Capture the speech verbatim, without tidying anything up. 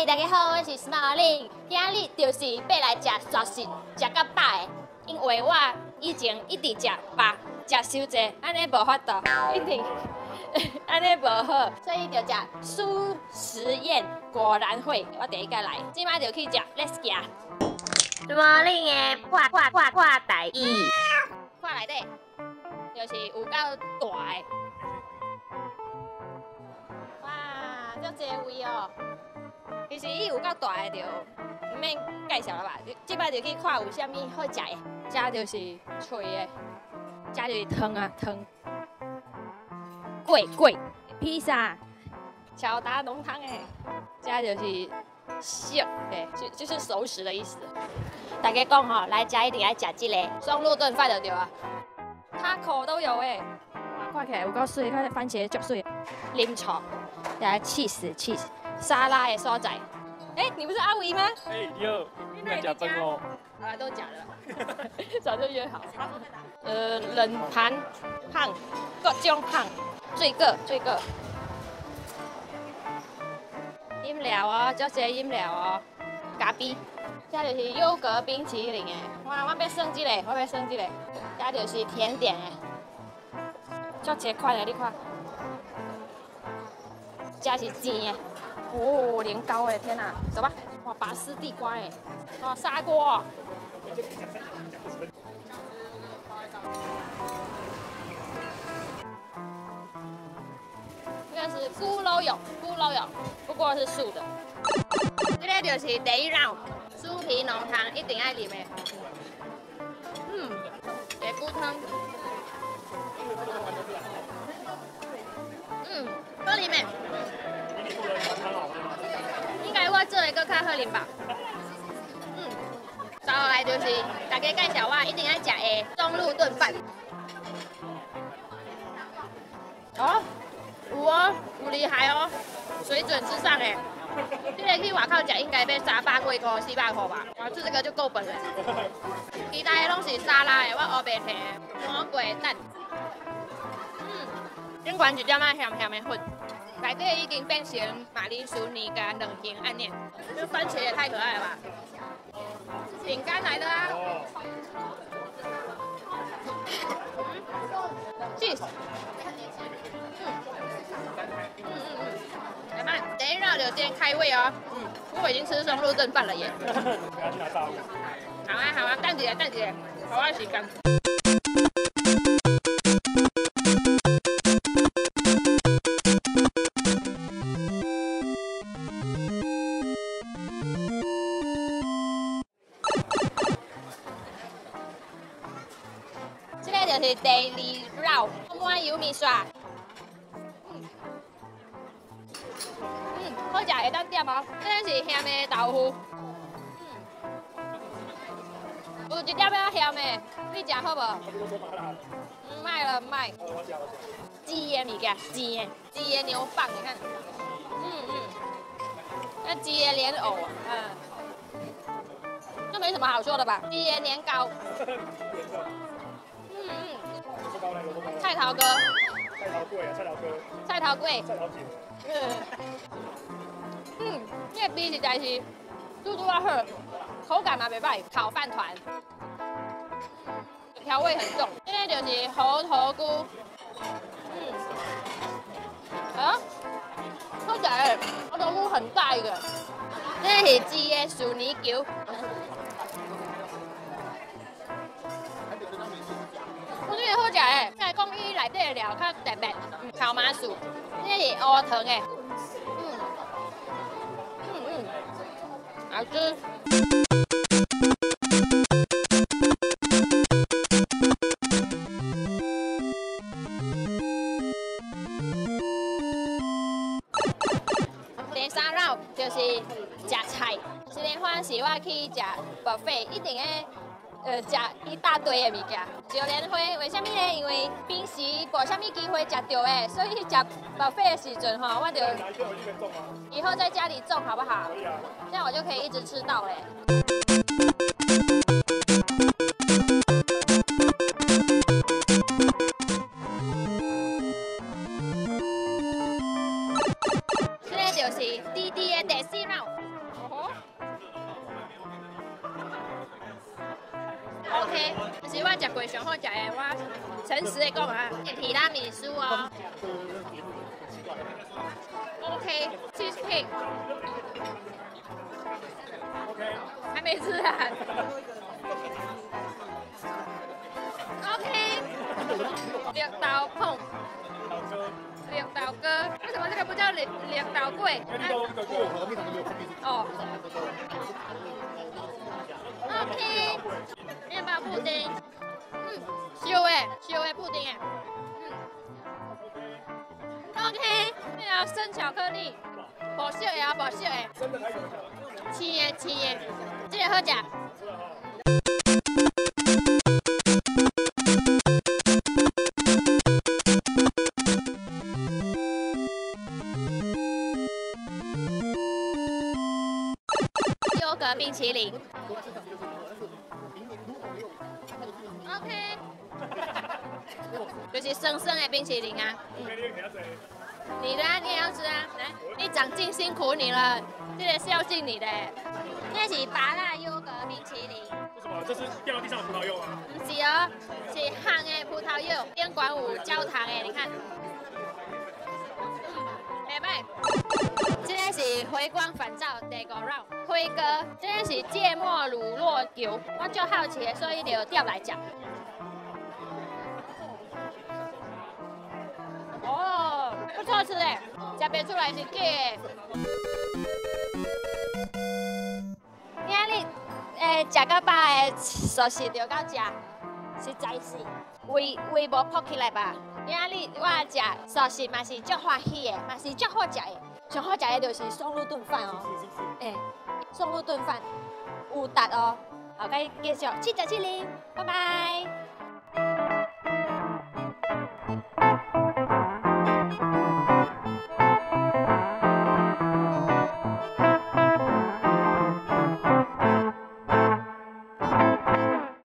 嗨，大家好，我是 Smiling， 今日就是要来食素食，食到饱的。因为我以前一直食肉，食伤济，安尼无法度，一定安尼无好，所以就食素食宴果然会。我第一届来，即摆就去食 ，Let's go。Smiling 的破破破破大意，破内底就是有够大的。哇，足济位哦！ 其实伊有够大个着，毋免介绍了吧？即摆就去看有啥物好食个，食就是脆个，食就是汤啊汤。贵贵披萨、巧达浓汤个，食就是熟个，就就是熟食的意思。大家讲吼，来食一定爱食即个松露炖饭就对啊，塔可都有诶。看起来有够水，看番茄足水，啉醋，来 cheese cheese。 沙拉的所在，哎、欸，你不是阿维吗？哎、欸，有，在家蒸哦。啊，都假的，早就约好。呃，冷盘胖，各种胖，最个最个。饮料哦，足些饮料哦，咖啡。这就是优格冰淇淋的，我我要算这个，我要算这个。这就是甜点的，足些款的，你看。这是甜的。 哦，年糕哎，天哪！走吧，哇，拔丝地瓜哎，哇，砂锅。这个是咕噜肉，咕噜肉，不过是素的。这个就是第一 round， 酥皮浓汤一定爱啉的。嗯，白骨汤。嗯，好啉的。 应该我做的搁较好啉吧。嗯，再来就是大家介绍我一定要食的松露炖饭。哦，有哦，有厉害哦，水准之上诶。这个去外口食应该要三百几块、四百块吧。我做这个就够本了。其他的拢是沙拉的，我乌白提的，五白蛋。嗯，顶款一点仔咸咸的粉。 内底已经变成马铃薯泥加两层按钮，这番茄也太可爱了吧！饼干来了啊！cheese， 嗯嗯嗯，来吧，等一下就先开胃哦。嗯，我已经吃松露炖饭了耶。好啊好啊，蛋姐蛋姐，好啊，时间。 就是第二绕，我爱油面线。嗯，好食会当点哦。这个是咸的豆腐。嗯，有一点仔咸的，你食好无？唔卖了，唔卖。煎的物件，煎的，煎的牛蒡，你看。嗯嗯。那煎的莲藕啊，嗯，这没什么好说的吧？煎的年糕。菜头粿，菜头粿啊，菜头粿，菜头粿，菜头粿。嗯，这比实在是嘟嘟啊好，口感嘛袂歹。烤饭团，调味很重。这个就是猴头菇。嗯。啊？好食诶，猴头菇很大一个。这是煎的薯泥球。 好食诶，再讲伊内底诶料较特别，烤麻薯，这是乌糖诶，嗯，嗯嗯，好吃。第三绕就是食菜，这个番是我去食 buffet 一定诶。 呃，食一大堆的物件，榴莲花为什么呢？因为平时无啥物机会食到的，所以食 buffet 的时阵吼，我就以后在家里种好不好？这样我就可以一直吃到嘞。这个就是滴滴的第四round。OK。但是我食过上好食的，我诚实的讲啊，提拉米苏哦。OK， cheese cake。还没吃啊。OK。绿豆碰。 绿豆糕，为什么这个不叫绿绿豆粿？哦。OK， 面包布丁，嗯，烧诶，烧诶布丁诶，嗯。OK， 还有生巧克力，薄小诶啊，薄小诶。青诶，青诶，这个好食。 冰淇淋。OK。就是生生的冰淇淋啊。你的啊，你也要吃啊！来，你长进辛苦你了，这个孝敬你的。这是芭乐优格冰淇淋。这什么？这是掉到地上的葡萄柚啊？不是哦，是烘的葡萄柚，边管有焦糖的，你看。拜拜。 是回光返照第五 round， 辉哥，这个是芥末乳酪球，我就好奇，所以就钓来吃。哦，不错吃诶，吃袂出来是假诶。今日诶，食到饱诶，熟食就到这，实在是胃胃无扑起来吧。今日我食熟食嘛是足欢喜诶，嘛是足好食诶。 上好食的就是松露炖饭哦，哎，松露炖饭有搭哦，后盖介绍七十七零，拜拜。